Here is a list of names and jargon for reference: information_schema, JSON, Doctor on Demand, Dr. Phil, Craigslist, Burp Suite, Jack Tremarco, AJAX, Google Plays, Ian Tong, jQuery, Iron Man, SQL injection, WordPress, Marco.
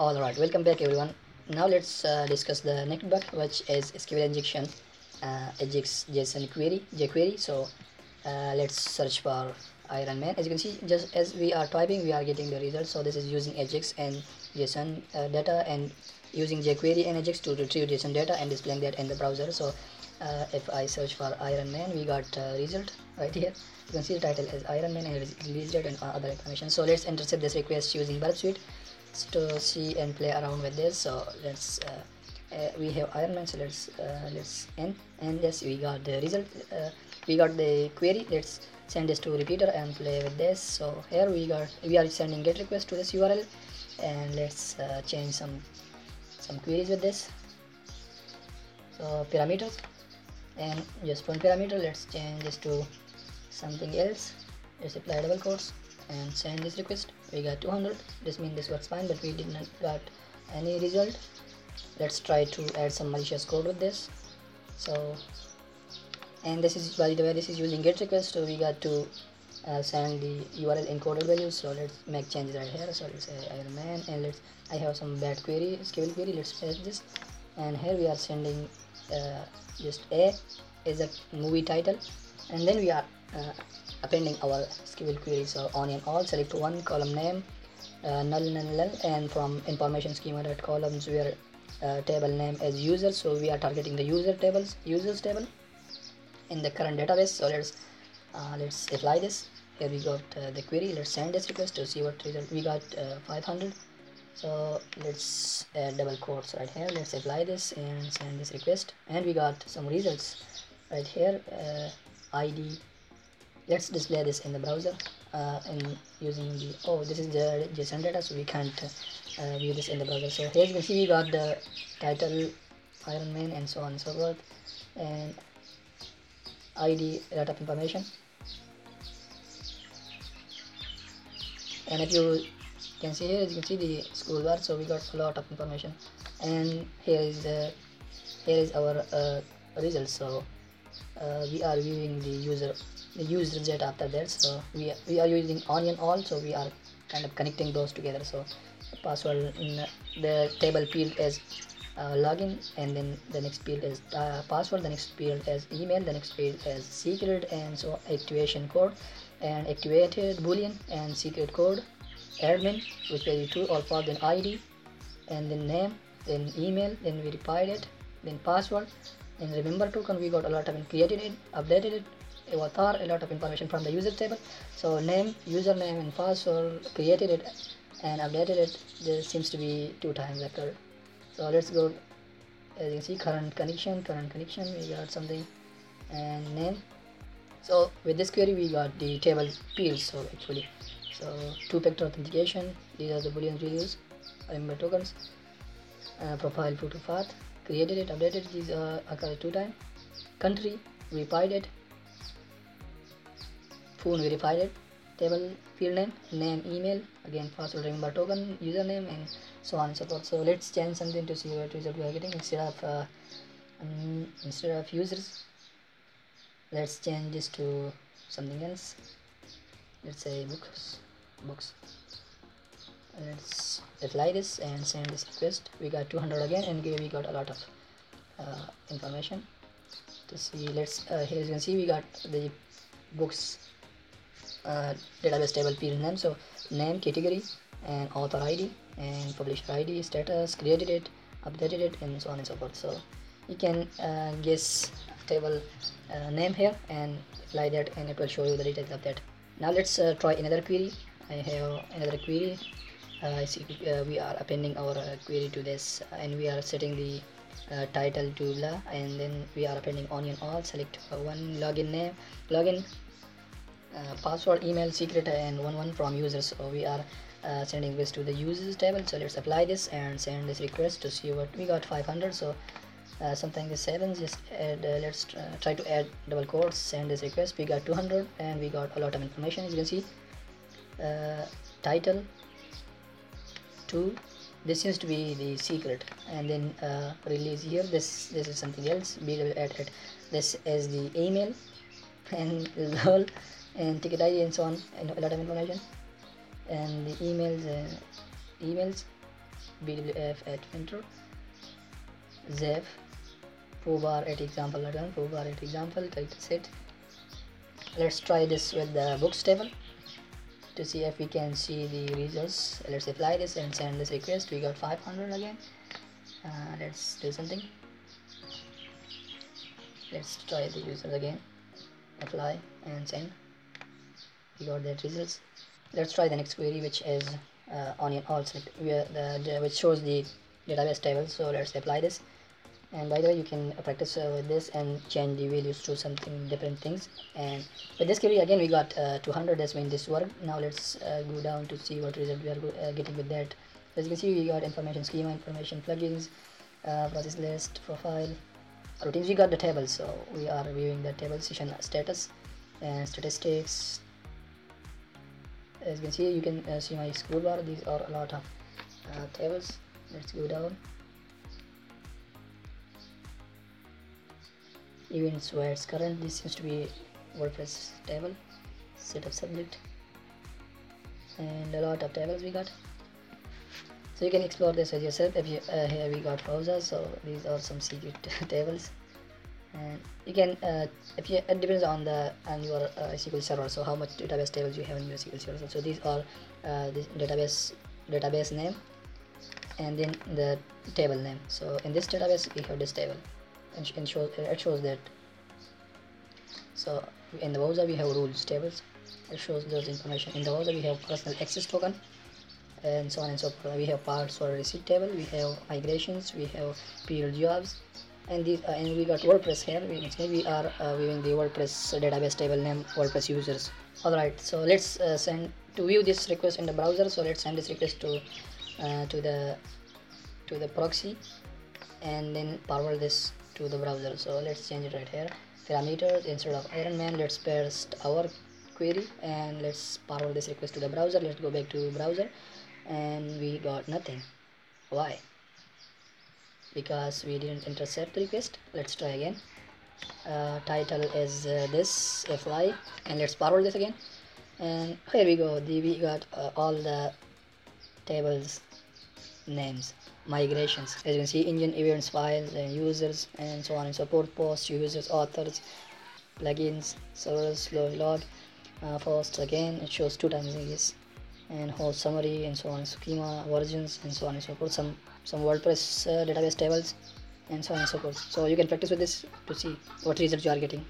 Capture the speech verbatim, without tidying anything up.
Alright, welcome back everyone. Now let's uh, discuss the next bug, which is S Q L injection, uh, AJAX JSON query, jQuery. So uh, let's search for Iron Man. As you can see, just as we are typing, we are getting the result. So this is using AJAX and JSON uh, data, and using jQuery and AJAX to retrieve JSON data and displaying that in the browser. So uh, if I search for Iron Man, we got uh, result right here. You can see the title is Iron Man and result and other information. So let's intercept this request using Burp Suite to see and play around with this. So let's uh, uh, we have Iron Man, so let's uh, let's end, and yes, we got the result. Uh, we got the query. Let's send this to repeater and play with this. So here we got we are sending get request to this U R L, and let's uh, change some some queries with this. So parameters, and just one parameter. Let's change this to something else. Let's apply double quotes and send this request. We got two hundred. This means this works fine, but we did not got any result. Let's try to add some malicious code with this. So, and this is, by the way, this is using get request, so we got to uh, send the U R L encoded value. So let's make changes right here. So let's say Iron Man, and let's I have some bad query, S Q L query. Let's paste this, and here we are sending uh, just A is a movie title, and then we are Uh, appending our S Q L query. So on and all, select one column name uh, null null null, and from information schema dot columns we are uh, table name as user. So we are targeting the user tables users table in the current database. So let's uh, let's apply this. Here we got uh, the query. Let's send this request to see what result we got. uh, five hundred. So let's add double quotes right here. Let's apply this and send this request, and we got some results right here. uh, I D. Let's display this in the browser uh, and using the oh this is the JSON data, so we can't uh, view this in the browser. So here you can see we got the title Iron Man and so on and so forth, and I D data information. And if you can see here, you can see the scroll bar. So we got a lot of information, and here is the here is our uh, result. So uh, we are viewing the user. The user jet after that. So we we are using on and all, so we are kind of connecting those together. So the password in the, the table field is uh, login, and then the next field is uh, password, the next field is email, the next field is secret, and so activation code and activated boolean and secret code admin, which will be true or false, then I D, and then name, then email, then verified it, then password, and remember token. We got a lot of and created it, updated it, avatar, a lot of information from the user table. So name, username, and password, created it and updated it. There seems to be two times occurred. So let's go. As you can see, current connection, current connection, we got something and name. So with this query we got the table fields. So actually, so two-factor authentication, these are the boolean values, remember tokens, uh, profile photo path, created it, updated, these are occurred two times, country verified it, phone verified it, table field name, name, email, again password, remember token, username, and so on and so forth. So let's change something to see what result we are getting. Instead of uh, um, instead of users, let's change this to something else. Let's say books, books. Let's apply this and send this request. We got two hundred again, and we got a lot of uh, information to see. Let's uh, here you can see we got the books. Uh, database table field name, so name, category, and author I D, and publisher I D, status, created it, updated it, and so on and so forth. So you can uh, guess table uh, name here and apply that, and it will show you the details of that. Now let's uh, try another query. I have another query. Uh, I see uh, we are appending our uh, query to this, and we are setting the Uh, title to blah, and then we are appending on and all. Select uh, one login name, login, uh, password, email, secret, and one one from users. So we are uh, sending this to the users table. So let's apply this and send this request to see what we got. Five hundred. So uh, something is seven. Just add, uh, let's uh, try to add double quotes. Send this request. We got two hundred, and we got a lot of information. As you can see, uh, title two. This seems to be the secret, and then uh, release here. This this is something else. We will add it. This is the email and lol and ticket I D and so on, and a lot of information. And the emails, uh, emails, bwf at filter, zef, foobar at example, again foobar at example, title set. Let's try this with the books table to see if we can see the results. Let's apply this and send this request. We got five hundred again. Uh, let's do something. Let's try the user again, apply and send. We got that results. Let's try the next query, which is uh, onion all set, where the, which shows the database table. So let's apply this, and by the way you can practice uh, with this and change the values to something different things. And with this query again we got uh, two hundred. That's when this worked. Now let's uh, go down to see what result we are go uh, getting with that. As you can see, we got information schema, information plugins, uh, process list, profile, routines. We got the table, so we are reviewing the table session status and statistics. As you can see, you can uh, see my scrollbar. These are a lot of uh, tables. Let's go down. Events where it's current. This seems to be WordPress table. Setup subject. And a lot of tables we got. So you can explore this with yourself. If you uh, here we got browsers, so these are some secret tables. And you can uh, if you, it depends on the on your uh, S Q L server, so how much database tables you have in your S Q L server. So these are uh, this database database name and then the table name. So in this database we have this table, and, and shows it shows that. So in the browser we have rules tables. It shows those information. In the browser we have personal access token, and so on and so forth. We have parts for receipt table, we have migrations, we have period jobs, and these uh, and we got WordPress here. We, we are uh, viewing the WordPress database table name WordPress users. Alright, so let's uh, send to view this request in the browser. So let's send this request to uh, to the to the proxy and then forward this to the browser. So let's change it right here. Parameters, instead of Iron Man, let's paste our query and let's forward this request to the browser. Let's go back to browser. And we got nothing. Why? Because we didn't intercept the request. Let's try again. Uh, title is uh, this fly, and let's forward this again. And here we go. The, we got uh, all the tables, names, migrations. As you can see, engine events, files, and users, and so on and so forth. Posts, users, authors, plugins, servers, log, uh, first again. It shows two times this. And whole summary and so on, schema versions and so on and so forth. Some some WordPress uh, database tables and so on and so forth. So you can practice with this to see what results you are getting.